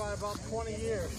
by about 20 years.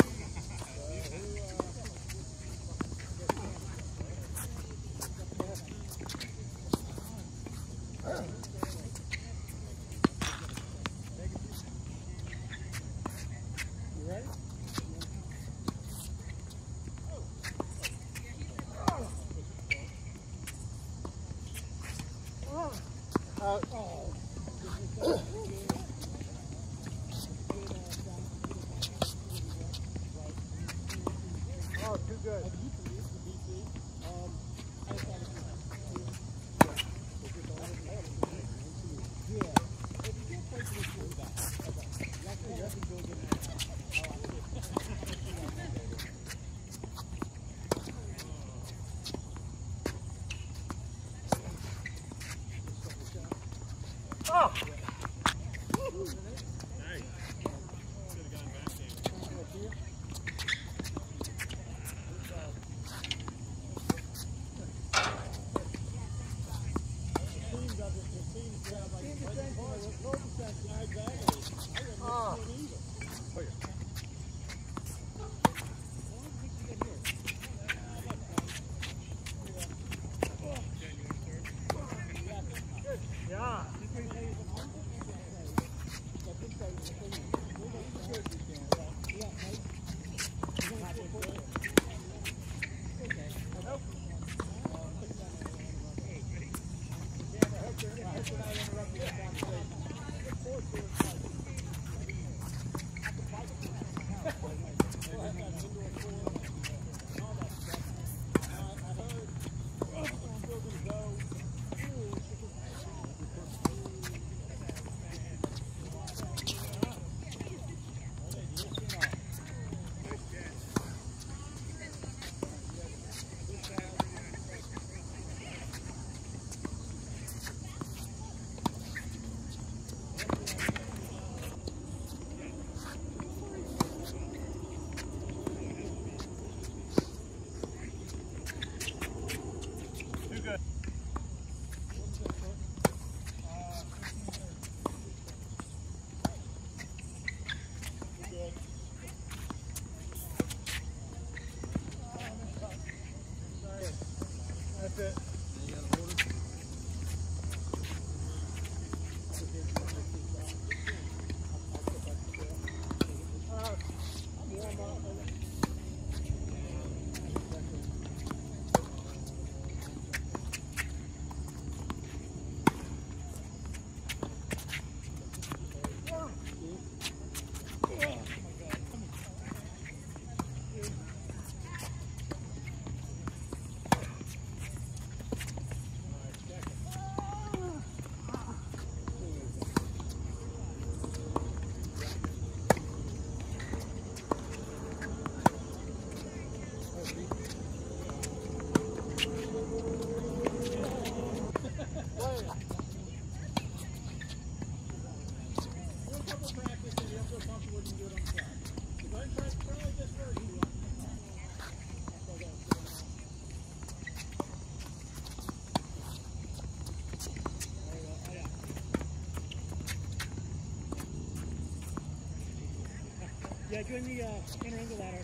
Yeah, doing the inter-angle ladder.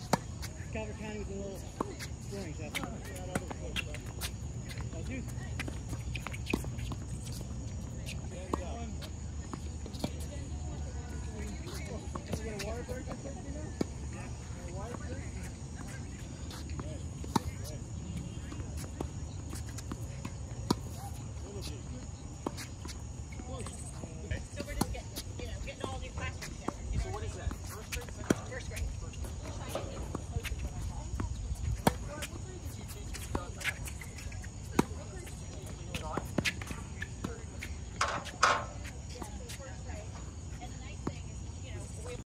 Calvert County with a little strings. That's